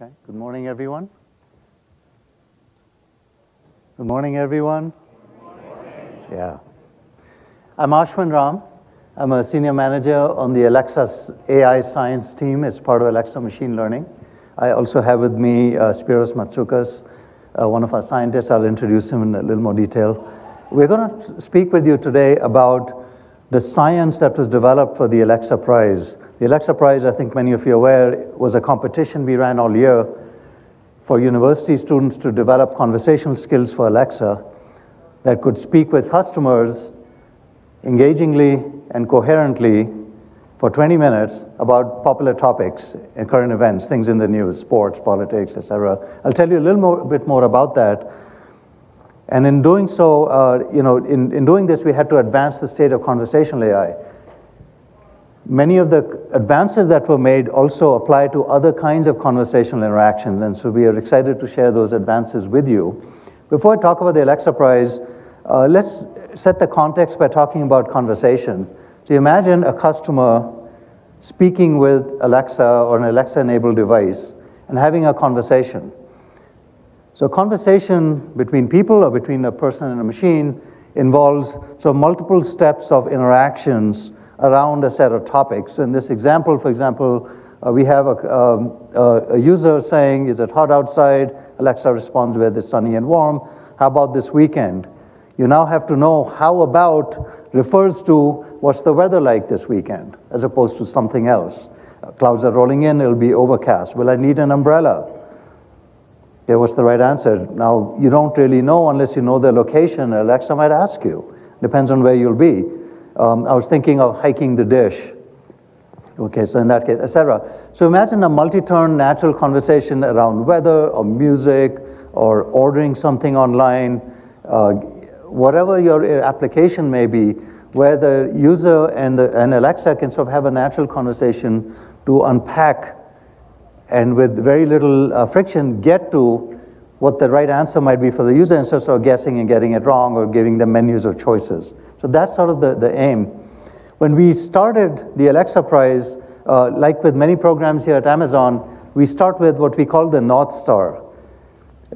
Okay. Good morning, everyone. Good morning, everyone. Good morning. Yeah. I'm Ashwin Ram. I'm a senior manager on the Alexa AI science team as part of Alexa machine learning. I also have with me Spiros Matsoukas, one of our scientists. I'll introduce him in a little more detail. We're going to speak with you today about the science that was developed for the Alexa Prize. The Alexa Prize, I think many of you are aware, was a competition we ran all year for university students to develop conversational skills for Alexa that could speak with customers engagingly and coherently for 20 minutes about popular topics and current events, things in the news, sports, politics, etc. I'll tell you a little more, bit more about that. And in doing so, in doing this, we had to advance the state of conversational AI. Many of the advances that were made also apply to other kinds of conversational interactions, and so we are excited to share those advances with you. Before I talk about the Alexa Prize, let's set the context by talking about conversation. So imagine a customer speaking with Alexa or an Alexa-enabled device and having a conversation. So a conversation between people or between a person and a machine involves multiple steps of interactions around a set of topics. So in this example, for example, we have a user saying, is it hot outside? Alexa responds with, it's sunny and warm. How about this weekend? You now have to know how about refers to what's the weather like this weekend, as opposed to something else. Clouds are rolling in, it'll be overcast. Will I need an umbrella? Okay, what's the right answer? Now, you don't really know unless you know the location. Alexa might ask you. Depends on where you'll be. I was thinking of hiking the dish. Okay, so in that case, etc. So imagine a multi-turn natural conversation around weather or music or ordering something online, whatever your application may be, where the user and Alexa can have a natural conversation to unpack and with very little friction get to what the right answer might be for the user instead of guessing and getting it wrong or giving them menus of choices. So that's the aim. When we started the Alexa Prize, like with many programs here at Amazon, we start with what we call the North Star.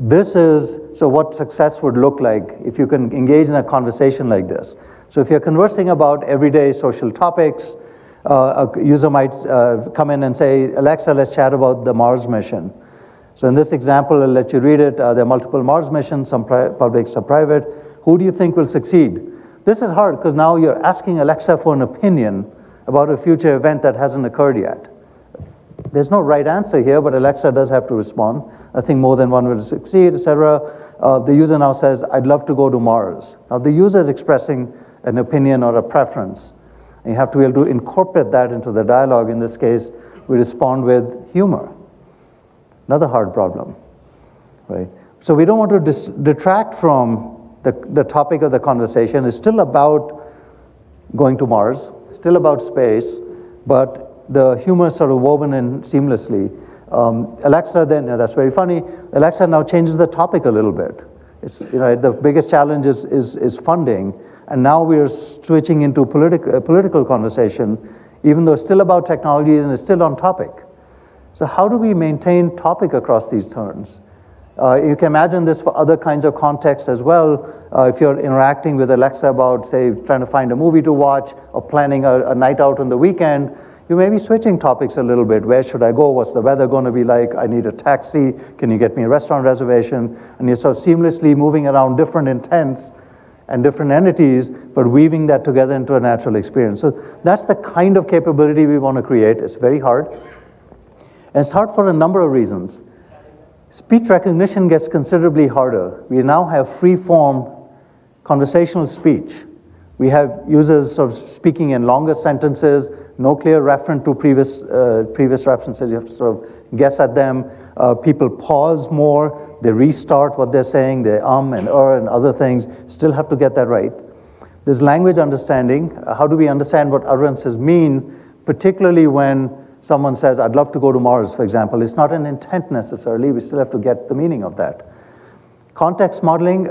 This is what success would look like if you can engage in a conversation like this. So if you're conversing about everyday social topics, a user might come in and say, Alexa, let's chat about the Mars mission. So in this example, I'll let you read it. There are multiple Mars missions, some public, some private. Who do you think will succeed? This is hard because now you're asking Alexa for an opinion about a future event that hasn't occurred yet. There's no right answer here, but Alexa does have to respond. I think more than one will succeed, etc. The user now says, I'd love to go to Mars. Now the user is expressing an opinion or a preference. You have to be able to incorporate that into the dialogue. In this case, we respond with humor. Another hard problem, right? So we don't want to detract from the topic of the conversation. It's still about going to Mars, still about space, but the humor is woven in seamlessly. Alexa then, that's very funny. Alexa now changes the topic a little bit. It's, the biggest challenge is funding. And now we are switching into political conversation, even though it's still about technology and it's still on topic. So how do we maintain topic across these turns? You can imagine this for other kinds of contexts as well. If you're interacting with Alexa about, say, trying to find a movie to watch or planning a night out on the weekend, you may be switching topics a little bit. Where should I go? What's the weather going to be like? I need a taxi. Can you get me a restaurant reservation? And you're seamlessly moving around different intents and different entities, but weaving that together into a natural experience. So that's the kind of capability we want to create. It's very hard. And it's hard for a number of reasons. Speech recognition gets considerably harder. We now have free-form conversational speech. We have users speaking in longer sentences, no clear reference to previous references. You have to guess at them. People pause more. They restart what they're saying. They and other things. Still have to get that right. There's language understanding. How do we understand what utterances mean, particularly when someone says, I'd love to go to Mars, for example. It's not an intent necessarily. We still have to get the meaning of that. Context modeling,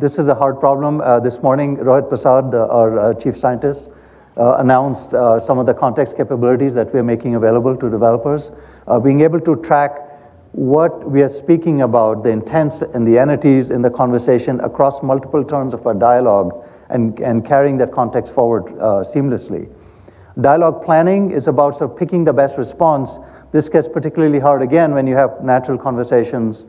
this is a hard problem. This morning, Rohit Prasad, our chief scientist, announced some of the context capabilities that we're making available to developers. Being able to track what we are speaking about, the intents and the entities in the conversation across multiple turns of our dialogue and carrying that context forward seamlessly. Dialogue planning is about sort of picking the best response. This gets particularly hard again when you have natural conversations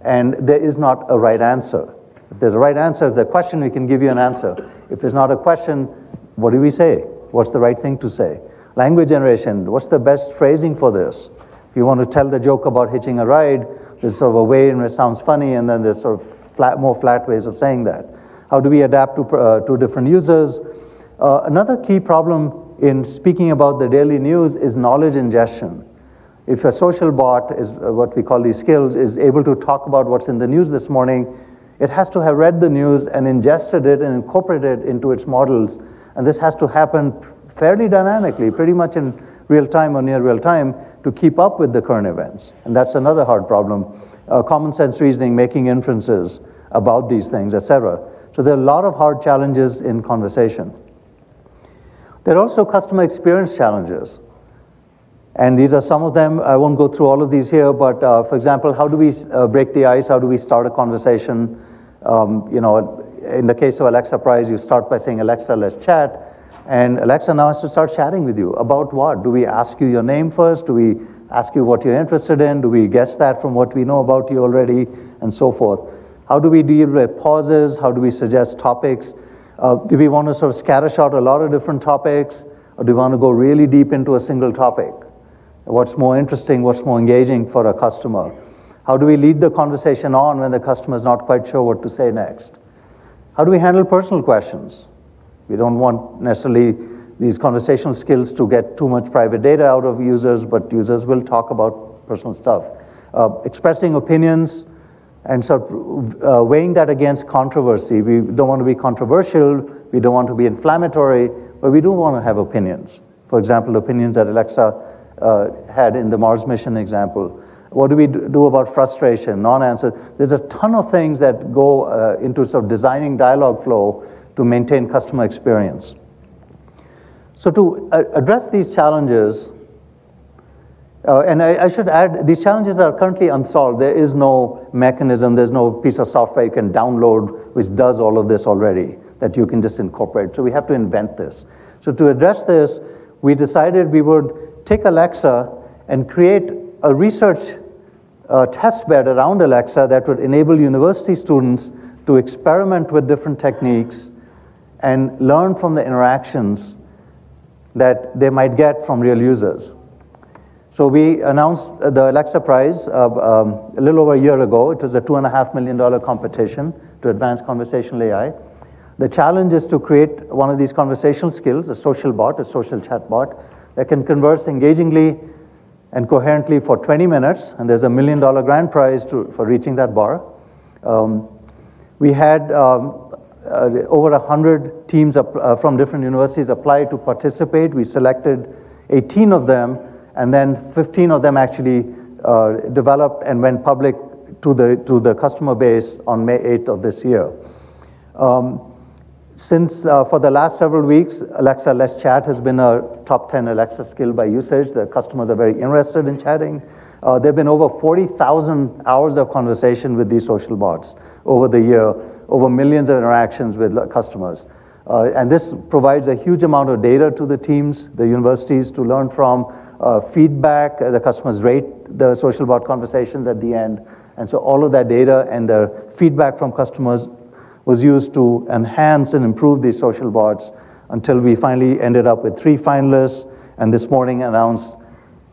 and there is not a right answer. If there's a right answer, if there's a question, we can give you an answer. If there's not a question, what do we say? What's the right thing to say? Language generation, what's the best phrasing for this? If you want to tell the joke about hitching a ride, there's sort of a way in which it sounds funny, and then there's sort of more flat ways of saying that. How do we adapt to different users? Another key problem in speaking about the daily news is knowledge ingestion. If a social bot, is what we call these skills, is able to talk about what's in the news this morning, it has to have read the news and ingested it and incorporated it into its models. And this has to happen fairly dynamically, pretty much in real time or near real time, to keep up with the current events. And that's another hard problem. Common sense reasoning, making inferences about these things, et cetera. So there are a lot of hard challenges in conversation. There are also customer experience challenges. And these are some of them. I won't go through all of these here, but for example, how do we break the ice? How do we start a conversation? You know, in the case of Alexa Prize, you start by saying, Alexa, let's chat. And Alexa now has to start chatting with you. About what? Do we ask you your name first? Do we ask you what you're interested in? Do we guess that from what we know about you already? And so forth. How do we deal with pauses? How do we suggest topics? Do we want to sort of scattershot a lot of different topics? Or do we want to go really deep into a single topic? What's more interesting, what's more engaging for a customer? How do we lead the conversation on when the customer is not quite sure what to say next? How do we handle personal questions? We don't want necessarily these conversational skills to get too much private data out of users, but users will talk about personal stuff. Expressing opinions and sort of weighing that against controversy. We don't want to be controversial, we don't want to be inflammatory, but we do want to have opinions. For example, opinions that Alexa had in the Mars mission example. What do we do about frustration, non-answer? There's a ton of things that go into sort of designing dialogue flow to maintain customer experience. So to address these challenges, and I should add, these challenges are currently unsolved. There is no mechanism, there's no piece of software you can download which does all of this already, that you can just incorporate. So we have to invent this. So to address this, we decided we would take Alexa and create a research testbed around Alexa that would enable university students to experiment with different techniques and learn from the interactions that they might get from real users. So we announced the Alexa Prize a little over a year ago. It was a $2.5 million competition to advance conversational AI. The challenge is to create one of these conversational skills, a social bot, a social chat bot, that can converse engagingly and coherently for 20 minutes, and there's a $1 million grand prize for reaching that bar. We had over 100 teams from different universities apply to participate. We selected 18 of them, and then 15 of them actually developed and went public to the customer base on May 8th of this year. Since for the last several weeks, Alexa Let's Chat has been a top 10 Alexa skill by usage. The customers are very interested in chatting. There have been over 40,000 hours of conversation with these social bots over the year, over millions of interactions with customers. And this provides a huge amount of data to the teams, the universities, to learn from, feedback. The customers rate the social bot conversations at the end. And so all of that data and the feedback from customers was used to enhance and improve these social bots until we finally ended up with 3 finalists, and this morning announced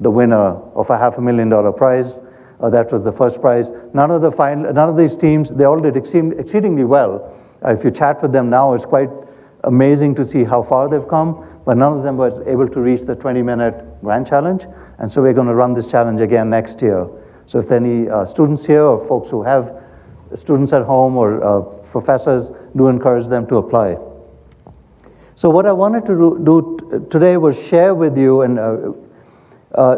the winner of a $500,000 prize. That was the first prize. None of these teams, they all did exceedingly well. If you chat with them now, it's quite amazing to see how far they've come, but none of them was able to reach the 20-minute grand challenge, and so we're gonna run this challenge again next year. So if there are any students here or folks who have students at home or professors, do encourage them to apply. So what I wanted to do today was share with you and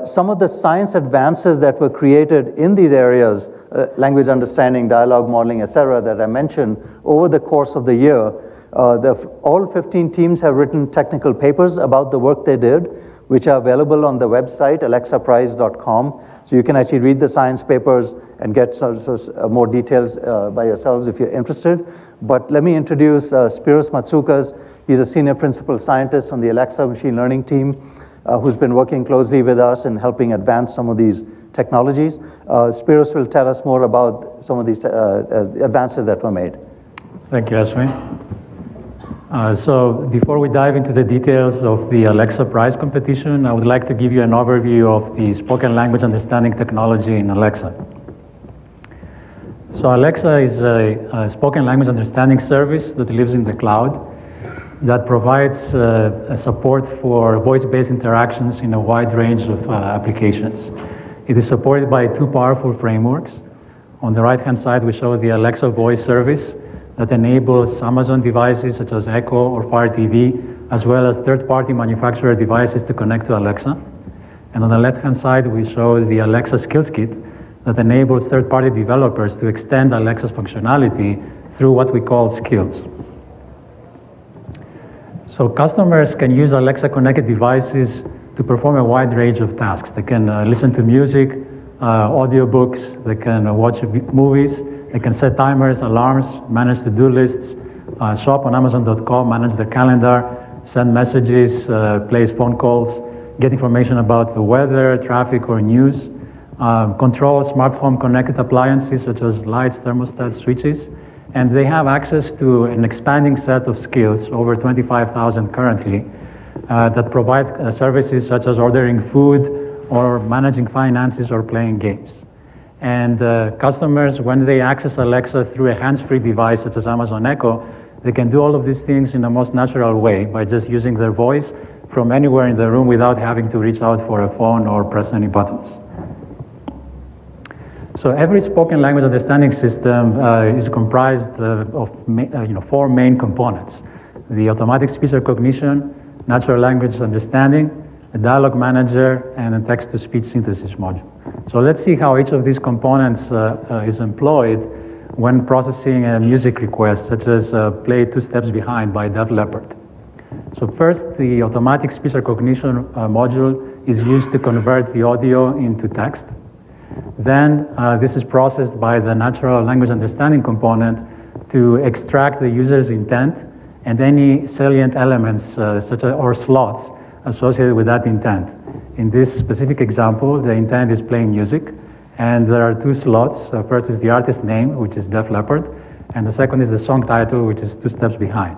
some of the science advances that were created in these areas, language understanding, dialogue modeling, et cetera, that I mentioned over the course of the year. All 15 teams have written technical papers about the work they did. which are available on the website, alexaprize.com. So you can actually read the science papers and get more details by yourselves if you're interested. But let me introduce Spiros Matsoukas. He's a senior principal scientist on the Alexa machine learning team who's been working closely with us and helping advance some of these technologies. Spiros will tell us more about some of these advances that were made. Thank you, Ashwin. So before we dive into the details of the Alexa Prize competition, I would like to give you an overview of the spoken language understanding technology in Alexa. So Alexa is a spoken language understanding service that lives in the cloud that provides support for voice-based interactions in a wide range of applications. It is supported by two powerful frameworks. On the right-hand side, we show the Alexa voice service that enables Amazon devices such as Echo or Fire TV, as well as third-party manufacturer devices to connect to Alexa. And on the left-hand side, we show the Alexa Skills Kit that enables third-party developers to extend Alexa's functionality through what we call skills. So customers can use Alexa-connected devices to perform a wide range of tasks. They can listen to music, audiobooks, they can watch movies, they can set timers, alarms, manage to-do lists, shop on Amazon.com, manage their calendar, send messages, place phone calls, get information about the weather, traffic, or news, control smart home connected appliances such as lights, thermostats, switches, and they have access to an expanding set of skills, over 25,000 currently, that provide services such as ordering food or managing finances or playing games. And customers, when they access Alexa through a hands-free device such as Amazon Echo, they can do all of these things in the most natural way by just using their voice from anywhere in the room without having to reach out for a phone or press any buttons. So every spoken language understanding system is comprised of four main components: the automatic speech recognition, natural language understanding, a dialogue manager, and a text-to-speech synthesis module. So let's see how each of these components is employed when processing a music request, such as Play Two Steps Behind by Def Leppard. So first, the automatic speech recognition module is used to convert the audio into text. Then this is processed by the natural language understanding component to extract the user's intent and any salient elements or slots associated with that intent. In this specific example, the intent is playing music, and there are two slots. First is the artist name, which is Def Leppard, and the second is the song title, which is Two Steps Behind.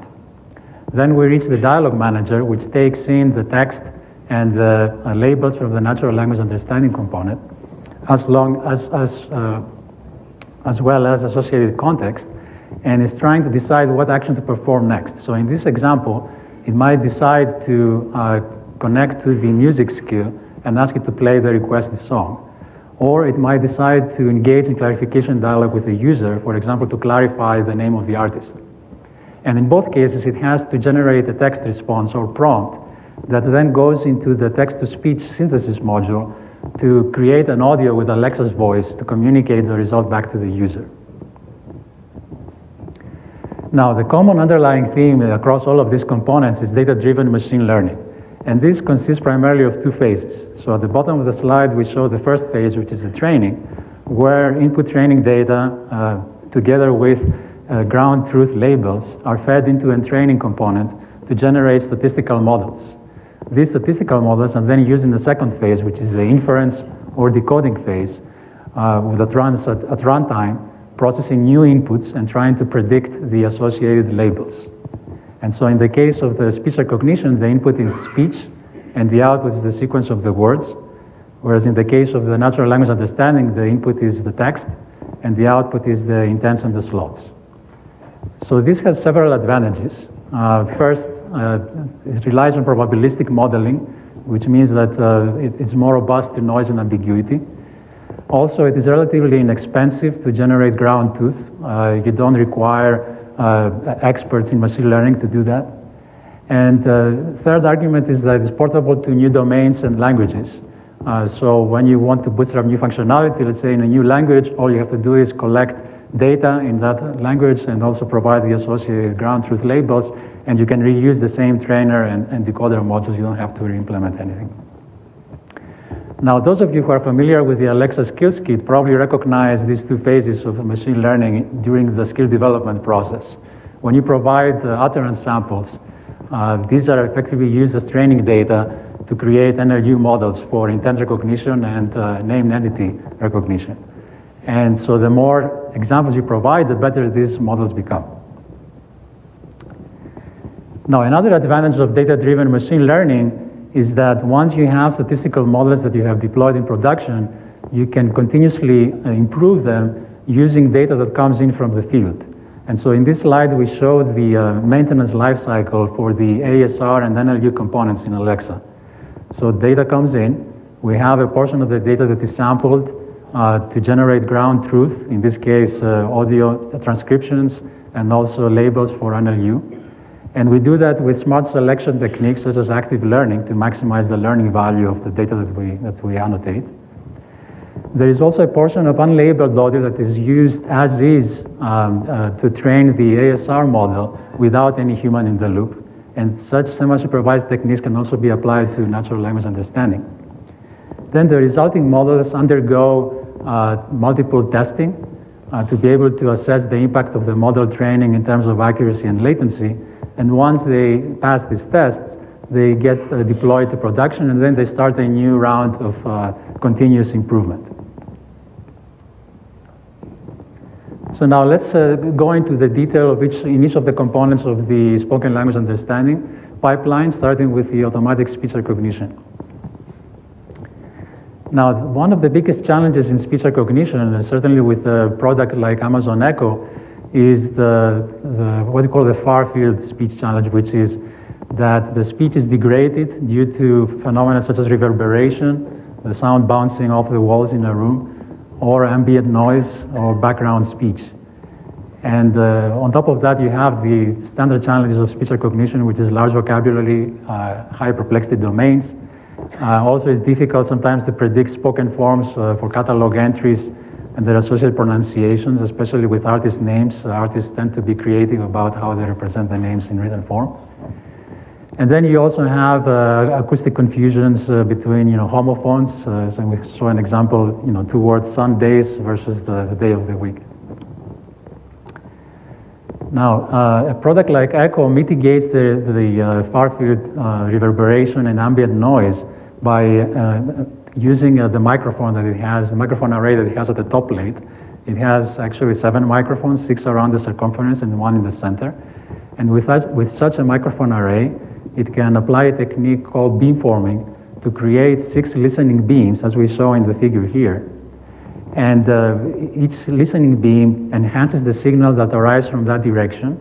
Then we reach the dialogue manager, which takes in the text and the labels from the natural language understanding component, as well as associated context, and is trying to decide what action to perform next. So in this example, it might decide to connect to the music skill and ask it to play the requested song. Or it might decide to engage in clarification dialogue with the user, for example, to clarify the name of the artist. And in both cases, it has to generate a text response or prompt that then goes into the text-to-speech synthesis module to create an audio with Alexa's voice to communicate the result back to the user. Now, the common underlying theme across all of these components is data-driven machine learning. And this consists primarily of two phases. So at the bottom of the slide, we show the first phase, which is the training, where input training data together with ground truth labels are fed into a training component to generate statistical models. These statistical models are then used in the second phase, which is the inference or decoding phase, that runs at runtime, processing new inputs and trying to predict the associated labels. And so in the case of the speech recognition, the input is speech and the output is the sequence of the words, whereas in the case of the natural language understanding, the input is the text and the output is the intents and the slots. So this has several advantages. First, it relies on probabilistic modeling, which means that it's more robust to noise and ambiguity. Also, it is relatively inexpensive to generate ground truth. You don't require experts in machine learning to do that. And third argument is that it's portable to new domains and languages. So when you want to bootstrap new functionality, let's say in a new language, all you have to do is collect data in that language and also provide the associated ground truth labels, and you can reuse the same trainer and decoder modules. You don't have to re-implement anything. Now, those of you who are familiar with the Alexa Skills Kit probably recognize these two phases of machine learning during the skill development process. When you provide utterance samples, these are effectively used as training data to create NLU models for intent recognition and named entity recognition. And so the more examples you provide, the better these models become. Now, another advantage of data-driven machine learning is that once you have statistical models that you have deployed in production, you can continuously improve them using data that comes in from the field. And so in this slide, we show the maintenance lifecycle for the ASR and NLU components in Alexa. So data comes in. We have a portion of the data that is sampled to generate ground truth, in this case, audio transcriptions, and also labels for NLU. And we do that with smart selection techniques such as active learning to maximize the learning value of the data that we annotate. There is also a portion of unlabeled audio that is used as is to train the ASR model without any human in the loop. And such semi-supervised techniques can also be applied to natural language understanding. Then the resulting models undergo multiple testing to be able to assess the impact of the model training in terms of accuracy and latency. And once they pass these tests, they get deployed to production, and then they start a new round of continuous improvement. So now let's go into the detail of each of the components of the spoken language understanding pipeline, starting with the automatic speech recognition. Now, one of the biggest challenges in speech recognition, and certainly with a product like Amazon Echo, is what we call the far-field speech challenge, which is that the speech is degraded due to phenomena such as reverberation, the sound bouncing off the walls in a room, or ambient noise, or background speech. And on top of that, you have the standard challenges of speech recognition, which is large vocabulary, high complexity domains. Also, it's difficult sometimes to predict spoken forms for catalog entries and their associated pronunciations, especially with artist names. Artists tend to be creative about how they represent their names in written form. And then you also have acoustic confusions between, homophones. So we saw an example, two words, Sundays versus the day of the week. Now, a product like Echo mitigates the far-field reverberation and ambient noise by using the microphone that it has, the microphone array that it has at the top plate. It has actually 7 microphones, 6 around the circumference and 1 in the center. And with such a microphone array, it can apply a technique called beamforming to create 6 listening beams, as we saw in the figure here. And each listening beam enhances the signal that arrives from that direction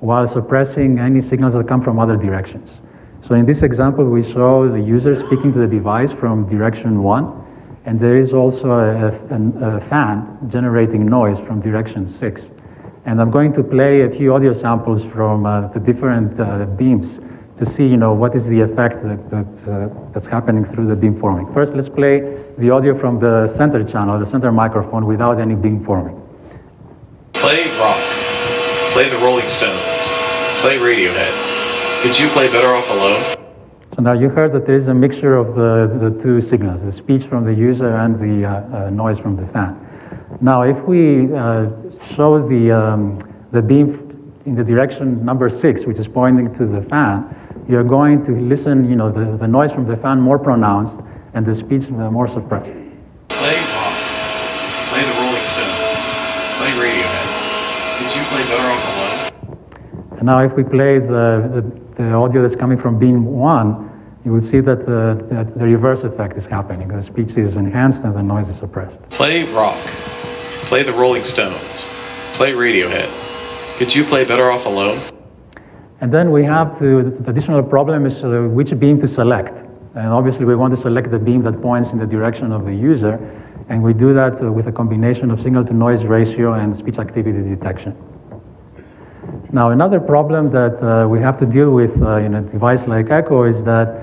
while suppressing any signals that come from other directions. So in this example, we show the user speaking to the device from direction 1, and there is also a fan generating noise from direction 6. And I'm going to play a few audio samples from the different beams to see, what is the effect that's happening through the beamforming. First, let's play the audio from the center channel, the center microphone, without any beamforming. Play rock. Play the Rolling Stones. Play Radiohead. Could you play Better Off Alone? So now you heard that there is a mixture of the two signals, the speech from the user and the noise from the fan. Now, if we show the beam in the direction number 6, which is pointing to the fan, you're going to listen, the noise from the fan more pronounced and the speech more suppressed. Play rock. Play the Rolling Stones. Play Radiohead. Could you play Better Off Alone? And now, if we play the audio that's coming from beam 1, you will see that the reverse effect is happening. The speech is enhanced and the noise is suppressed. Play rock. Play the Rolling Stones. Play Radiohead. Could you play Better Off Alone? And then we have the additional problem is which beam to select. And obviously we want to select the beam that points in the direction of the user. And we do that with a combination of signal-to-noise ratio and speech activity detection. Now, another problem that we have to deal with in a device like Echo is that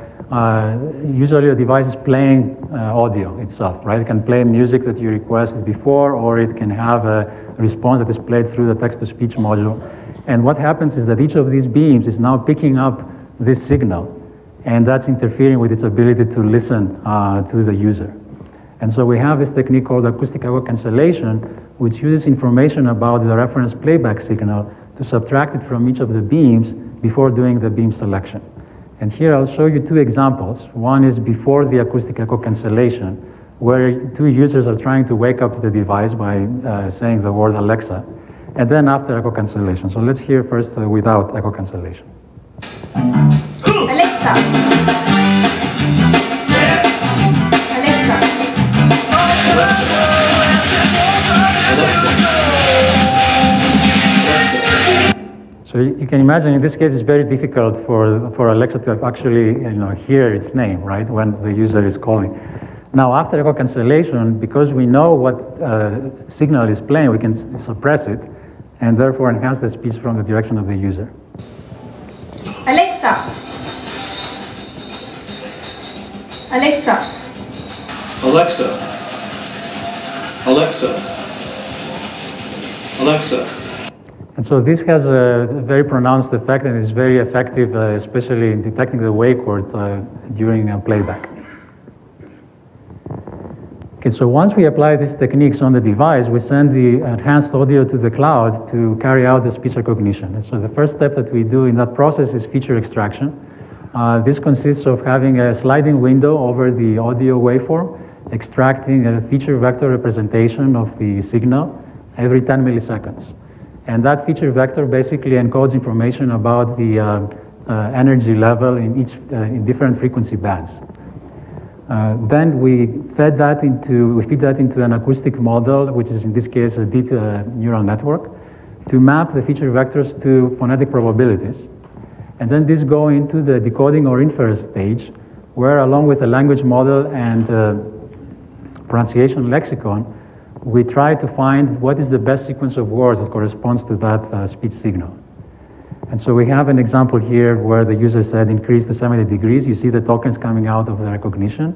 usually a device is playing audio itself, right? It can play music that you requested before, or it can have a response that is played through the text-to-speech module. And what happens is that each of these beams is now picking up this signal, and that's interfering with its ability to listen to the user. And so we have this technique called acoustic echo cancellation, which uses information about the reference playback signal to subtract it from each of the beams before doing the beam selection. And here I'll show you two examples. One is before the acoustic echo cancellation, where two users are trying to wake up the device by saying the word Alexa, and then after echo cancellation. So let's hear first without echo cancellation. Alexa. Yeah. Alexa. Alexa. Alexa. So you can imagine in this case it's very difficult for Alexa to actually hear its name, right, when the user is calling. Now after echo cancellation, because we know what signal is playing, we can suppress it and therefore enhance the speech from the direction of the user. Alexa. Alexa. Alexa. Alexa. Alexa. And so this has a very pronounced effect and is very effective, especially in detecting the wake word during playback. Okay, so once we apply these techniques on the device, we send the enhanced audio to the cloud to carry out the speech recognition. And so the first step that we do in that process is feature extraction. This consists of having a sliding window over the audio waveform, extracting a feature vector representation of the signal every 10 milliseconds. And that feature vector basically encodes information about the energy level in different frequency bands. Then we feed that into an acoustic model, which is in this case a deep neural network, to map the feature vectors to phonetic probabilities. And then these go into the decoding or inference stage, where along with the language model and pronunciation lexicon, we try to find what is the best sequence of words that corresponds to that speech signal. And so we have an example here where the user said increase to 70 degrees. You see the tokens coming out of the recognition.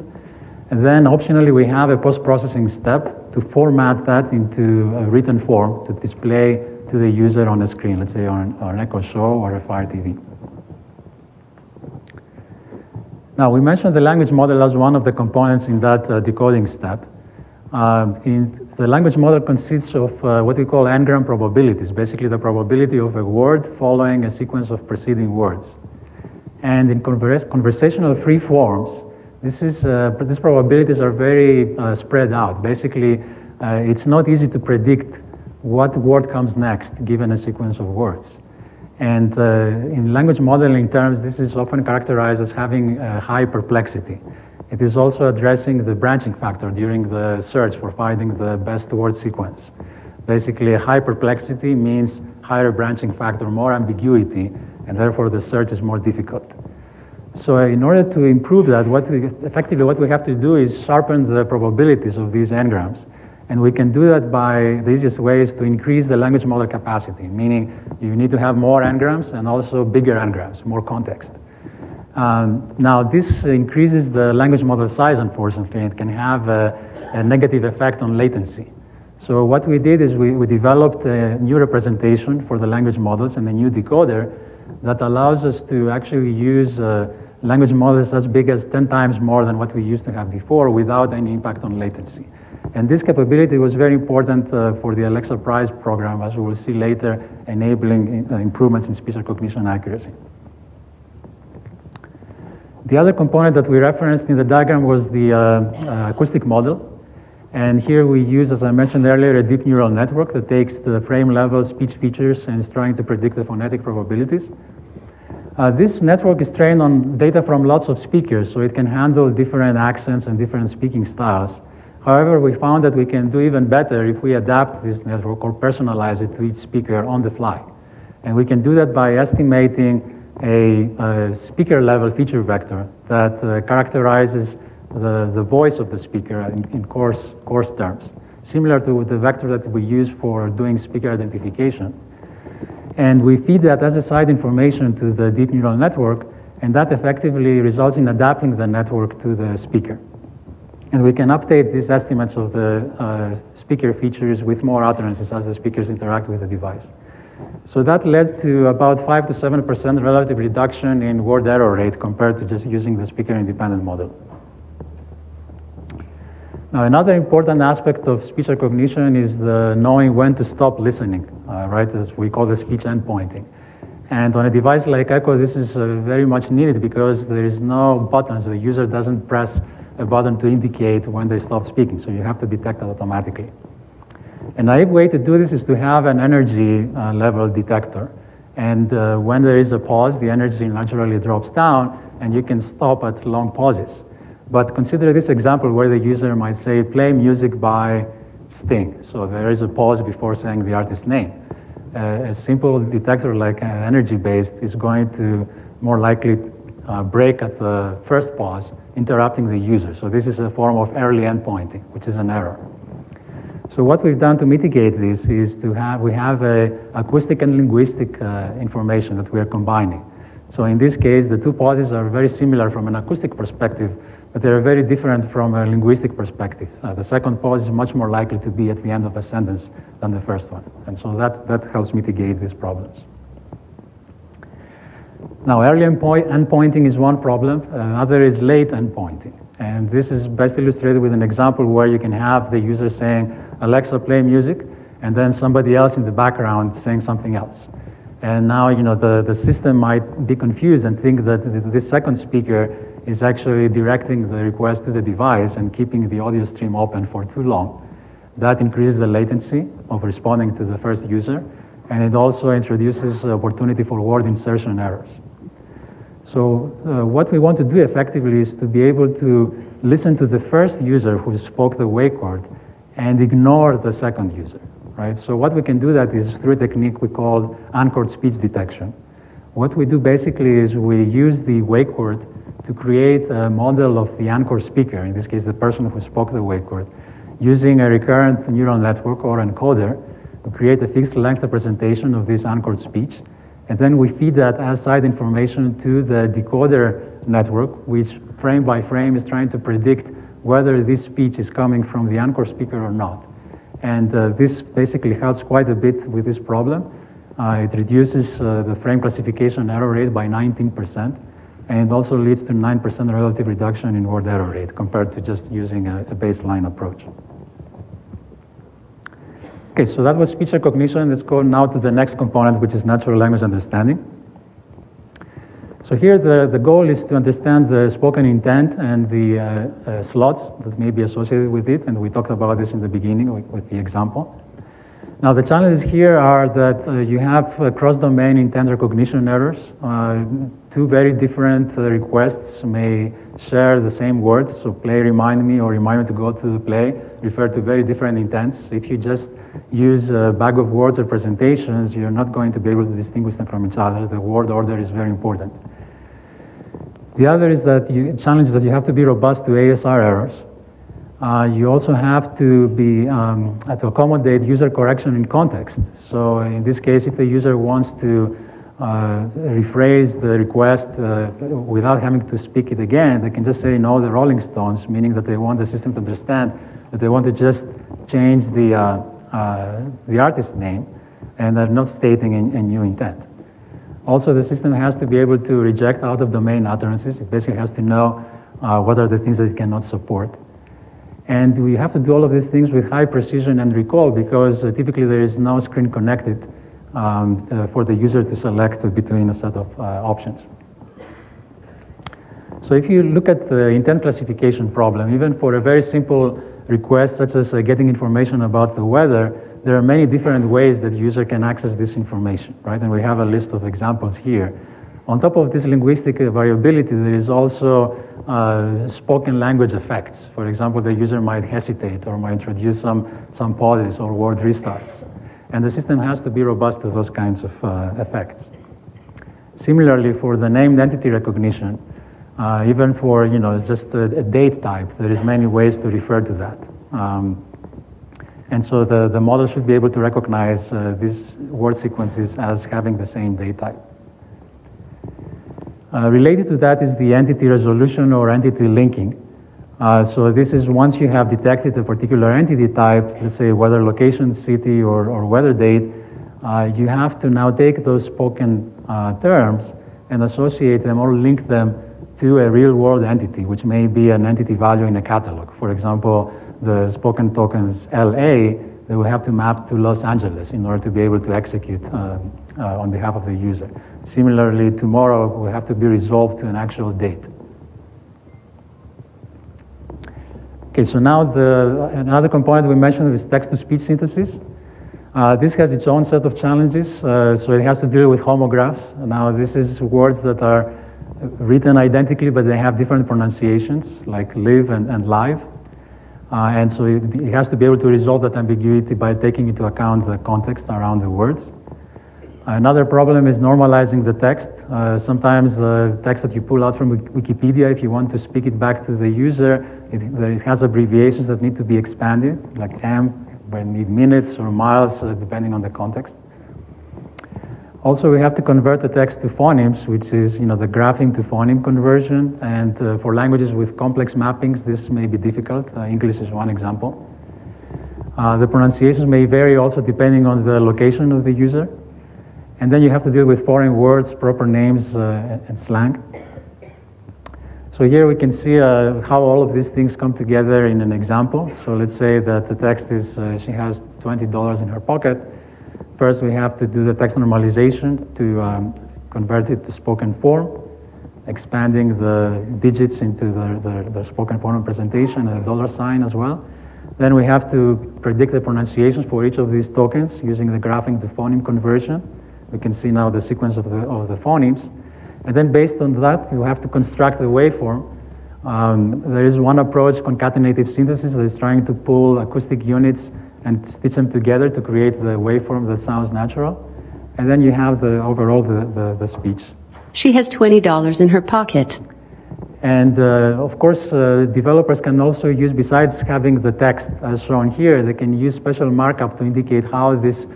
And then optionally, we have a post-processing step to format that into a written form to display to the user on a screen, let's say on an Echo Show or a Fire TV. Now, we mentioned the language model as one of the components in that decoding step. The language model consists of what we call n-gram probabilities, basically the probability of a word following a sequence of preceding words. And in conversational free forms, these probabilities are very spread out. Basically, it's not easy to predict what word comes next given a sequence of words. And in language modeling terms, this is often characterized as having high perplexity. It is also addressing the branching factor during the search for finding the best word sequence. Basically, a high perplexity means higher branching factor, more ambiguity, and therefore the search is more difficult. So in order to improve that, effectively what we have to do is sharpen the probabilities of these n-grams. And we can do that by the easiest ways to increase the language model capacity, meaning you need to have more n-grams and also bigger n-grams, more context. Now, this increases the language model size, unfortunately, and it can have a negative effect on latency. So what we did is we developed a new representation for the language models and a new decoder that allows us to actually use language models as big as 10 times more than what we used to have before without any impact on latency. And this capability was very important for the Alexa Prize program, as we will see later, enabling improvements in speech recognition accuracy. The other component that we referenced in the diagram was the acoustic model. And here we use, as I mentioned earlier, a deep neural network that takes the frame-level speech features and is trying to predict the phonetic probabilities. This network is trained on data from lots of speakers, so it can handle different accents and different speaking styles. However, we found that we can do even better if we adapt this network or personalize it to each speaker on the fly. And we can do that by estimating a speaker-level feature vector that characterizes the voice of the speaker in coarse terms, similar to the vector that we use for doing speaker identification. And we feed that as a side information to the deep neural network, and that effectively results in adapting the network to the speaker. And we can update these estimates of the speaker features with more utterances as the speakers interact with the device. So that led to about 5 to 7% relative reduction in word error rate compared to just using the speaker-independent model. Now, another important aspect of speech recognition is the knowing when to stop listening, right? As we call the speech endpointing. And on a device like Echo, this is very much needed because there is no button, so the user doesn't press a button to indicate when they stop speaking, so you have to detect it automatically. A naive way to do this is to have an energy level detector. And when there is a pause, the energy naturally drops down, and you can stop at long pauses. But consider this example where the user might say, play music by Sting. So there is a pause before saying the artist's name. A simple detector like energy-based is going to more likely break at the first pause, interrupting the user. So this is a form of early endpointing, which is an error. So what we've done to mitigate this is to have, we have acoustic and linguistic information that we are combining. So in this case, the two pauses are very similar from an acoustic perspective, but they are very different from a linguistic perspective. The second pause is much more likely to be at the end of a sentence than the first one. And so that helps mitigate these problems. Now, early endpointing is one problem. Another is late endpointing. And this is best illustrated with an example where you can have the user saying, Alexa, play music, and then somebody else in the background saying something else. And now, you know, the system might be confused and think that this second speaker is actually directing the request to the device and keeping the audio stream open for too long. That increases the latency of responding to the first user, and it also introduces opportunity for word insertion errors. So what we want to do effectively is to be able to listen to the first user who spoke the wake word and ignore the second user, right? So what we can do that is through a technique we call anchored speech detection. What we do basically is we use the wake word to create a model of the anchor speaker, in this case the person who spoke the wake word, using a recurrent neural network or encoder to create a fixed length representation of this anchored speech. And then we feed that as side information to the decoder network, which frame by frame is trying to predict whether this speech is coming from the anchor speaker or not. And this basically helps quite a bit with this problem. It reduces the frame classification error rate by 19%, and it also leads to 9% relative reduction in word error rate compared to just using a baseline approach. Okay, so that was speech recognition. Let's go now to the next component, which is natural language understanding. So here the goal is to understand the spoken intent and the slots that may be associated with it, and we talked about this in the beginning with the example. Now the challenges here are that you have cross-domain intent recognition errors. Two very different requests may share the same words, so play remind me or remind me to go to the play, refer to very different intents. If you just use a bag of words or presentations, you're not going to be able to distinguish them from each other. The word order is very important. The other is that you have to be robust to ASR errors. You also have to be to accommodate user correction in context. So in this case, if the user wants to rephrase the request without having to speak it again, they can just say, no, the Rolling Stones, meaning that they want the system to understand that they want to just change the artist's name, and they're not stating a new intent. Also, the system has to be able to reject out-of-domain utterances. It basically has to know what are the things that it cannot support. And we have to do all of these things with high precision and recall because typically there is no screen connected for the user to select between a set of options. So if you look at the intent classification problem, even for a very simple requests such as getting information about the weather, there are many different ways that the user can access this information, right? And we have a list of examples here. On top of this linguistic variability, there is also spoken language effects. For example, the user might hesitate or might introduce some pauses or word restarts. And the system has to be robust to those kinds of effects. Similarly, for the named entity recognition, even for, you know, just a date type, there is many ways to refer to that. And so the model should be able to recognize these word sequences as having the same date type. Related to that is the entity resolution or entity linking. So this is once you have detected a particular entity type, let's say weather location, city, or weather date, you have to now take those spoken terms and associate them or link them to a real-world entity, which may be an entity value in a catalog. For example, the spoken tokens LA, they will have to map to Los Angeles in order to be able to execute on behalf of the user. Similarly, tomorrow will have to be resolved to an actual date. Okay, so now another component we mentioned is text-to-speech synthesis. This has its own set of challenges, so it has to deal with homographs. Now, this is words that are written identically, but they have different pronunciations, like live and live. And so it has to be able to resolve that ambiguity by taking into account the context around the words. Another problem is normalizing the text. Sometimes the text that you pull out from Wikipedia, if you want to speak it back to the user, it has abbreviations that need to be expanded, like M, minutes or miles, depending on the context. Also, we have to convert the text to phonemes, which is, you know, the grapheme to phoneme conversion. And for languages with complex mappings, this may be difficult. English is one example. The pronunciations may vary also depending on the location of the user. And then you have to deal with foreign words, proper names, and slang. So here we can see how all of these things come together in an example. So let's say that the text is, she has $20 in her pocket. First, we have to do the text normalization to convert it to spoken form, expanding the digits into the spoken form representation and the dollar sign as well. Then we have to predict the pronunciations for each of these tokens using the graphing to phoneme conversion. We can see now the sequence of the phonemes. And then based on that, you have to construct the waveform. There is one approach, concatenative synthesis, that is trying to pull acoustic units and stitch them together to create the waveform that sounds natural. And then you have the overall, the speech. She has $20 in her pocket. And of course, developers can also use, besides having the text as shown here, they can use special markup to indicate how this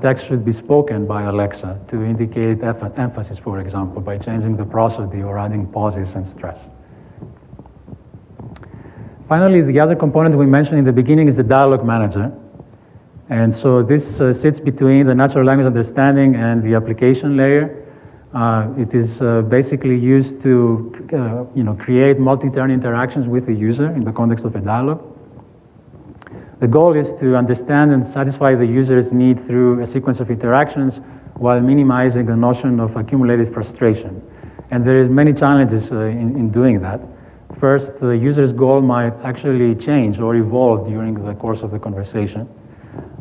text should be spoken by Alexa, to indicate emphasis, for example, by changing the prosody or adding pauses and stress. Finally, the other component we mentioned in the beginning is the dialogue manager. And so this sits between the natural language understanding and the application layer. It is basically used to create multi-turn interactions with the user in the context of a dialogue. The goal is to understand and satisfy the user's need through a sequence of interactions while minimizing the notion of accumulated frustration. And there is many challenges in doing that. First, the user's goal might actually change or evolve during the course of the conversation.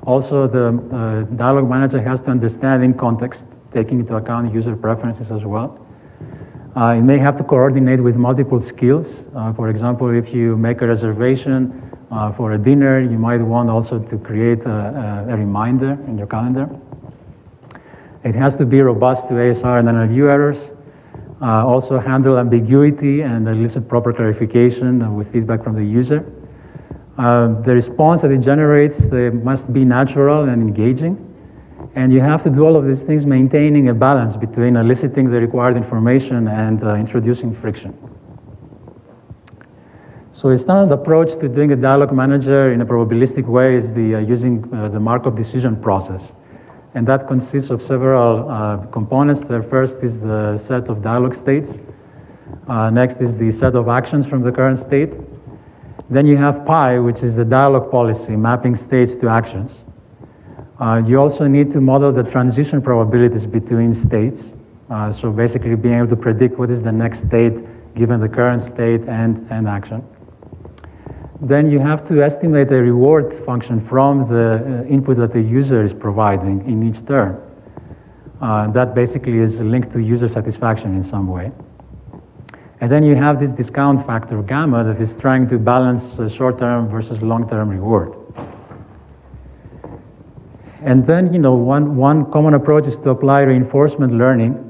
Also, the dialogue manager has to understand in context, taking into account user preferences as well. It may have to coordinate with multiple skills. For example, if you make a reservation for a dinner, you might want also to create a reminder in your calendar. It has to be robust to ASR and NLU errors. Also handle ambiguity and elicit proper clarification with feedback from the user. The response that it generates, they must be natural and engaging. And you have to do all of these things maintaining a balance between eliciting the required information and introducing friction. So a standard approach to doing a dialogue manager in a probabilistic way is using the Markov decision process. And that consists of several components. The first is the set of dialogue states. Next is the set of actions from the current state. Then you have PI, which is the dialogue policy, mapping states to actions. You also need to model the transition probabilities between states. So basically being able to predict what is the next state given the current state and action. Then you have to estimate a reward function from the input that the user is providing in each turn. That basically is linked to user satisfaction in some way. And then you have this discount factor gamma that is trying to balance short-term versus long-term reward. And then, you know, one common approach is to apply reinforcement learning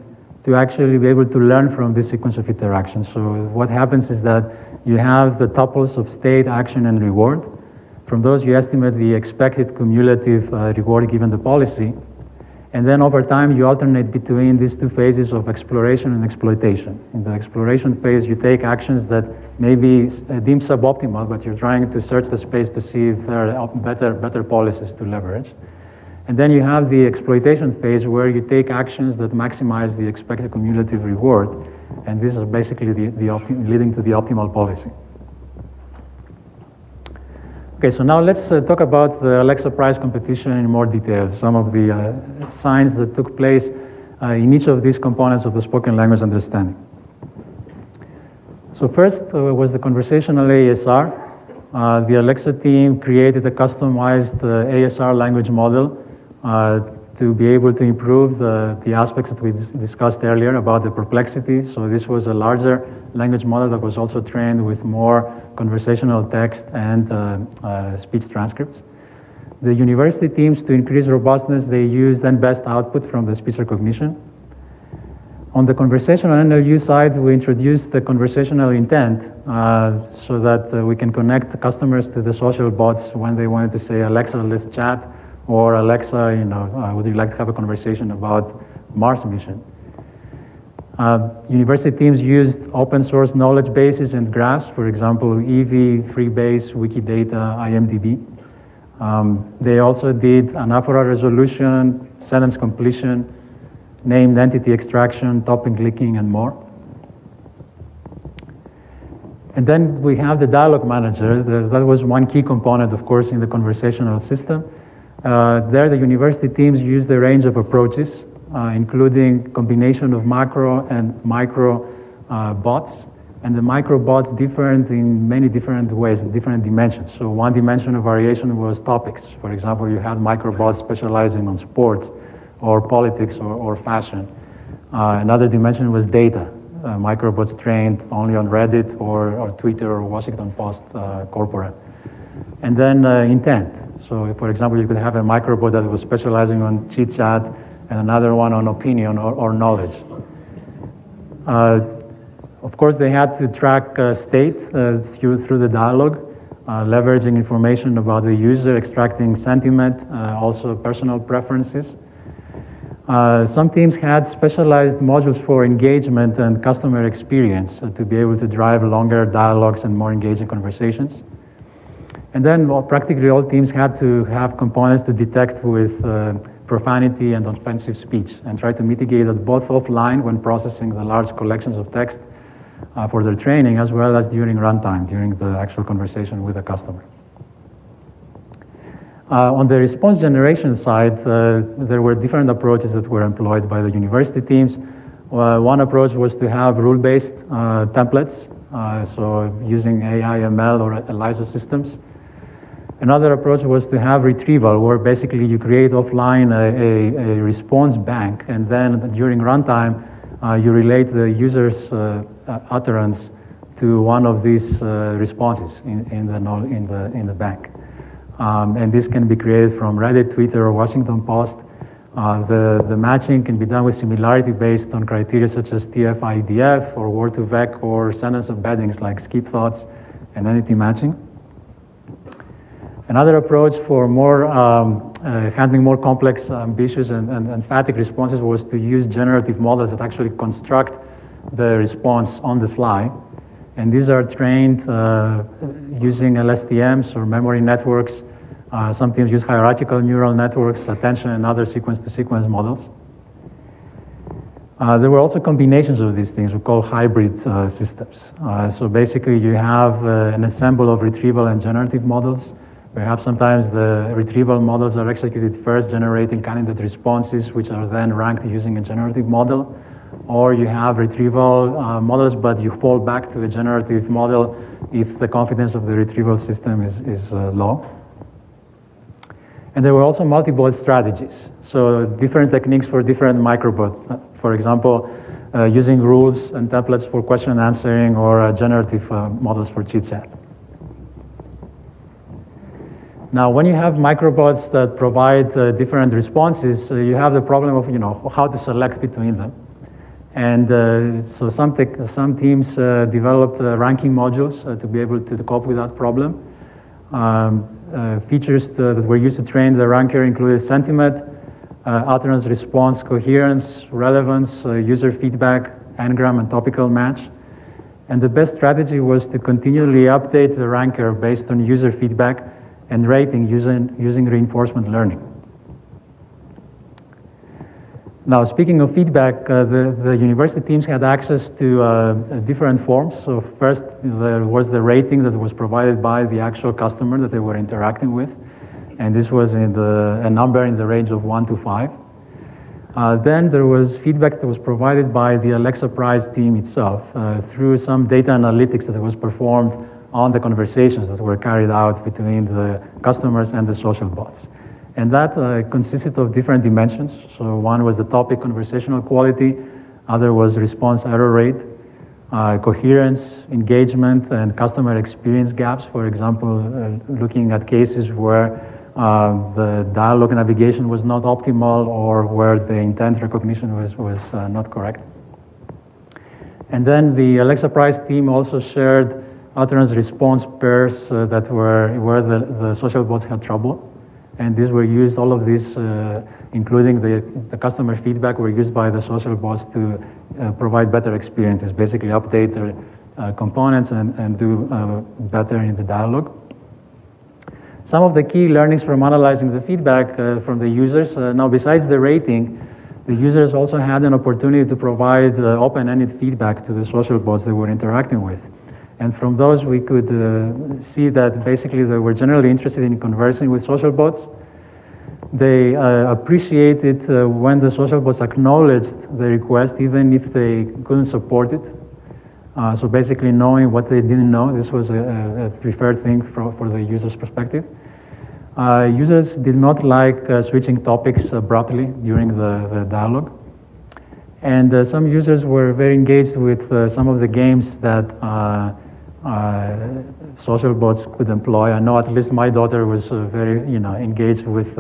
to actually be able to learn from this sequence of interactions. So what happens is that you have the tuples of state, action, and reward. From those, you estimate the expected cumulative reward given the policy. And then over time, you alternate between these two phases of exploration and exploitation. In the exploration phase, you take actions that may be deemed suboptimal, but you're trying to search the space to see if there are better policies to leverage. And then you have the exploitation phase where you take actions that maximize the expected cumulative reward. And this is basically leading to the optimal policy. Okay, so now let's talk about the Alexa Prize competition in more detail, some of the signs that took place in each of these components of the spoken language understanding. So first was the conversational ASR. The Alexa team created a customized ASR language model to be able to improve the aspects that we discussed earlier about the perplexity. So this was a larger language model that was also trained with more conversational text and speech transcripts. The university teams, to increase robustness, they used N-best output from the speech recognition. On the conversational NLU side, we introduced the conversational intent so that we can connect the customers to the social bots when they wanted to say, Alexa, let's chat, or Alexa, you know, would you like to have a conversation about Mars mission? University teams used open source knowledge bases and graphs, for example, EV, Freebase, Wikidata, IMDb. They also did anaphora resolution, sentence completion, named entity extraction, topping linking, and more. And then we have the dialogue manager. That was one key component, of course, in the conversational system. There, the university teams used a range of approaches, including combination of macro and micro bots. And the micro bots different in many different ways, different dimensions. So one dimension of variation was topics. For example, you had micro bots specializing on sports, or politics, or fashion. Another dimension was data. Microbots trained only on Reddit, or Twitter, or Washington Post corporate. And then intent. So for example, you could have a microbot that was specializing on chit chat, and another one on opinion or knowledge. Of course, they had to track state through the dialogue, leveraging information about the user, extracting sentiment, also personal preferences. Some teams had specialized modules for engagement and customer experience to be able to drive longer dialogues and more engaging conversations. And then practically all teams had to have components to detect with profanity and offensive speech and try to mitigate that both offline when processing the large collections of text for their training, as well as during runtime, during the actual conversation with the customer. On the response generation side, there were different approaches that were employed by the university teams. One approach was to have rule-based templates, so using AIML or Eliza systems. Another approach was to have retrieval, where basically you create offline a response bank, and then during runtime, you relate the user's utterance to one of these responses in the bank. And this can be created from Reddit, Twitter, or Washington Post. The matching can be done with similarity based on criteria such as TF-IDF, or Word2Vec, or sentence embeddings like skip thoughts and entity matching. Another approach for more handling more complex, ambitious, and emphatic responses was to use generative models that actually construct the response on the fly. And these are trained using LSTMs or memory networks. Some teams use hierarchical neural networks, attention, and other sequence-to-sequence models. There were also combinations of these things we call hybrid systems. So basically you have an ensemble of retrieval and generative models. Perhaps sometimes the retrieval models are executed first, generating candidate responses, which are then ranked using a generative model. Or you have retrieval models, but you fall back to the generative model if the confidence of the retrieval system is low. And there were also multi-bot strategies, so different techniques for different microbots. For example, using rules and templates for question answering, or generative models for chit chat. Now, when you have microbots that provide different responses, you have the problem of, you know, how to select between them. And so some teams developed ranking modules to be able to cope with that problem. Features that were used to train the ranker included sentiment, utterance response, coherence, relevance, user feedback, engram, and topical match. And the best strategy was to continually update the ranker based on user feedback and rating using reinforcement learning. Now, speaking of feedback, the university teams had access to different forms. So first, there was the rating that was provided by the actual customer that they were interacting with. And this was in a number in the range of 1 to 5. Then there was feedback that was provided by the Alexa Prize team itself through some data analytics that was performed on the conversations that were carried out between the customers and the social bots. And that consisted of different dimensions. So one was the topic conversational quality, other was response error rate, coherence, engagement, and customer experience gaps. For example, looking at cases where the dialogue navigation was not optimal or where the intent recognition was not correct. And then the Alexa Prize team also shared utterance response pairs that were where the social bots had trouble. And these were used, all of these, including the customer feedback, were used by the social bots to provide better experiences, basically update their components and do better in the dialogue. Some of the key learnings from analyzing the feedback from the users. Now, besides the rating, the users also had an opportunity to provide open-ended feedback to the social bots they were interacting with. And from those, we could see that basically they were generally interested in conversing with social bots. They appreciated when the social bots acknowledged the request, even if they couldn't support it. So basically knowing what they didn't know, this was a preferred thing for the user's perspective. Users did not like switching topics abruptly during the dialogue. And some users were very engaged with some of the games that social bots could employ. I know at least my daughter was very, engaged with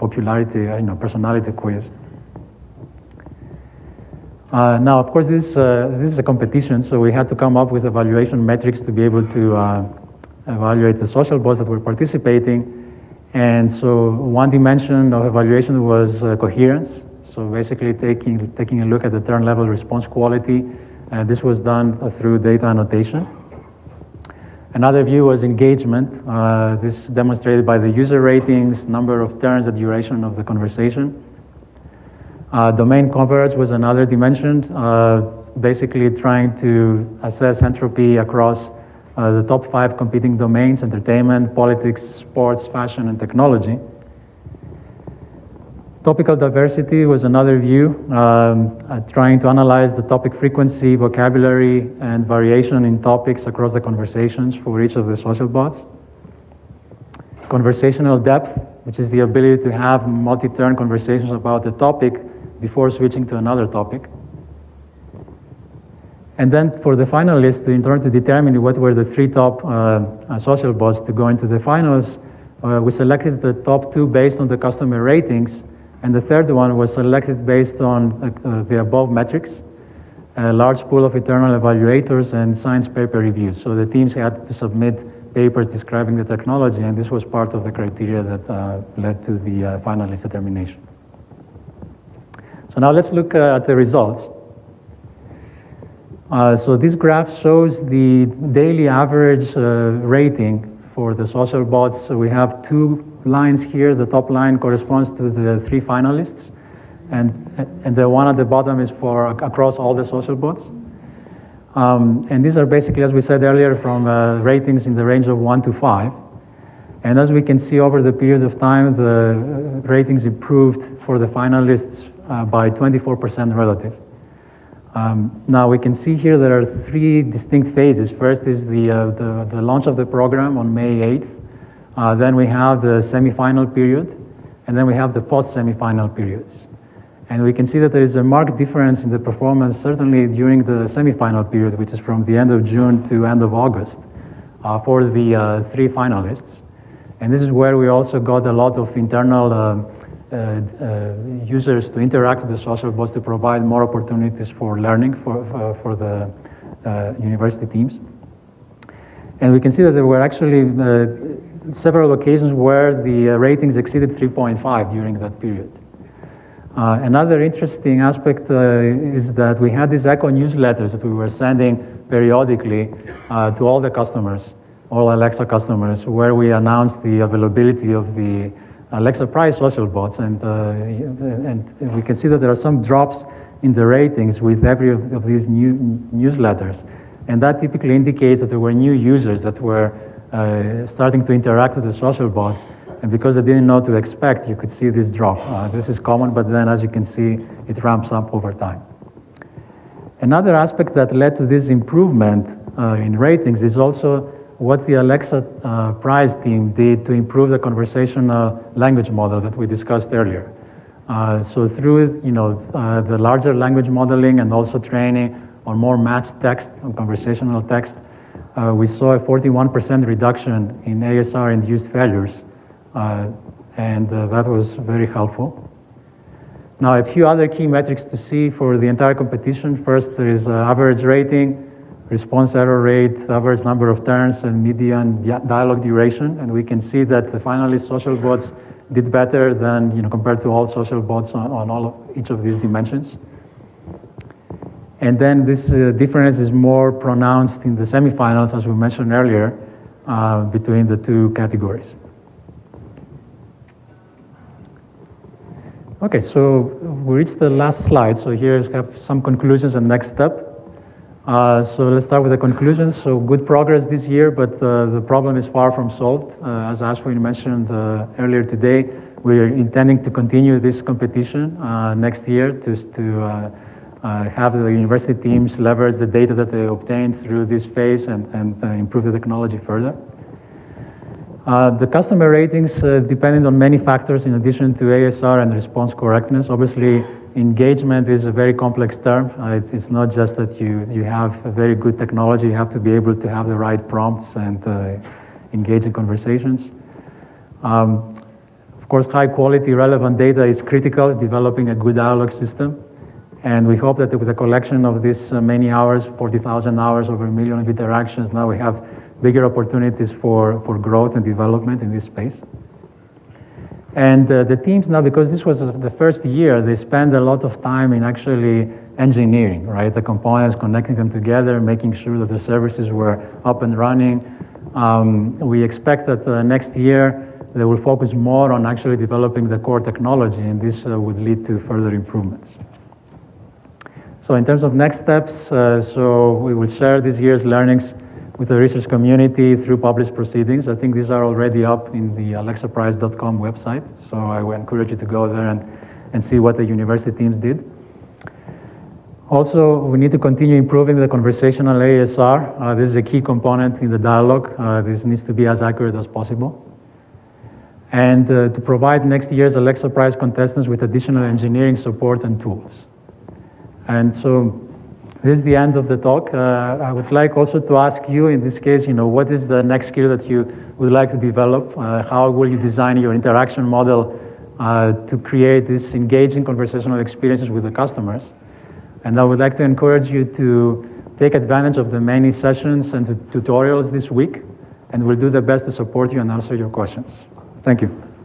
popularity, personality quiz. Now, of course, this is a competition, so we had to come up with evaluation metrics to be able to evaluate the social bots that were participating. And so one dimension of evaluation was coherence. So basically taking a look at the turn level response quality, and this was done through data annotation. Another view was engagement. This is demonstrated by the user ratings, number of turns, the duration of the conversation. Domain coverage was another dimension, basically trying to assess entropy across the top 5 competing domains: entertainment, politics, sports, fashion, and technology. Topical diversity was another view, trying to analyze the topic frequency, vocabulary, and variation in topics across the conversations for each of the social bots. Conversational depth, which is the ability to have multi-turn conversations about a topic before switching to another topic. And then for the finalists, in order to determine what were the 3 top social bots to go into the finals, we selected the top 2 based on the customer ratings. And the 3rd one was selected based on the above metrics, a large pool of internal evaluators and science paper reviews. So the teams had to submit papers describing the technology, and this was part of the criteria that led to the finalist determination. So now let's look at the results. So this graph shows the daily average rating for the social bots. So we have 2 lines here. The top line corresponds to the 3 finalists, and the one at the bottom is for across all the social bots. And these are basically, as we said earlier, from ratings in the range of 1 to 5. And as we can see, over the period of time, the ratings improved for the finalists by 24% relative. Now we can see here there are 3 distinct phases. First is the launch of the program on May 8th. Then we have the semi-final period, and then we have the post-semi-final periods. And we can see that there is a marked difference in the performance, certainly during the semi-final period, which is from the end of June to end of August, for the 3 finalists. And this is where we also got a lot of internal users to interact with the social bots to provide more opportunities for learning for the university teams. And we can see that there were actually several occasions where the ratings exceeded 3.5 during that period. Another interesting aspect is that we had these Echo newsletters that we were sending periodically to all the customers, all Alexa customers, where we announced the availability of the Alexa Prize social bots, and we can see that there are some drops in the ratings with every of these new newsletters, and that typically indicates that there were new users that were starting to interact with the social bots, and because they didn't know what to expect, you could see this drop. This is common, but then as you can see, it ramps up over time. Another aspect that led to this improvement in ratings is also what the Alexa Prize team did to improve the conversational language model that we discussed earlier. So through the larger language modeling and also training on more matched text and conversational text, we saw a 41% reduction in ASR-induced failures, and that was very helpful. Now, a few other key metrics to see for the entire competition. First, there is average rating, response error rate, average number of turns, and median dialogue duration. And we can see that finally social bots did better than compared to all social bots on all of each of these dimensions. And then this difference is more pronounced in the semifinals, as we mentioned earlier, between the two categories. Okay, so we reached the last slide. So here we have some conclusions and next step. So let's start with the conclusions. So good progress this year, but the problem is far from solved. As Ashwin mentioned earlier today, we're intending to continue this competition next year to have the university teams leverage the data that they obtained through this phase and improve the technology further. The customer ratings depended on many factors in addition to ASR and response correctness. Obviously, engagement is a very complex term. It's not just that you have a very good technology. You have to be able to have the right prompts and engage in conversations. Of course, high quality relevant data is critical, developing a good dialogue system. And we hope that with the collection of this many hours, 40,000 hours over 1 million of interactions, now we have bigger opportunities for growth and development in this space. And the teams now, because this was the first year, they spend a lot of time in actually engineering, right? The components, connecting them together, making sure that the services were up and running. We expect that next year, they will focus more on actually developing the core technology, and this would lead to further improvements. So in terms of next steps, so we will share this year's learnings with the research community through published proceedings. I think these are already up in the alexaprize.com website, so I would encourage you to go there and see what the university teams did. Also, we need to continue improving the conversational ASR. This is a key component in the dialogue. This needs to be as accurate as possible. And to provide next year's Alexa Prize contestants with additional engineering support and tools. And so, this is the end of the talk. I would like also to ask you, in this case, what is the next skill that you would like to develop? How will you design your interaction model to create these engaging conversational experiences with the customers? And I would like to encourage you to take advantage of the many sessions and tutorials this week, and we'll do the best to support you and answer your questions. Thank you.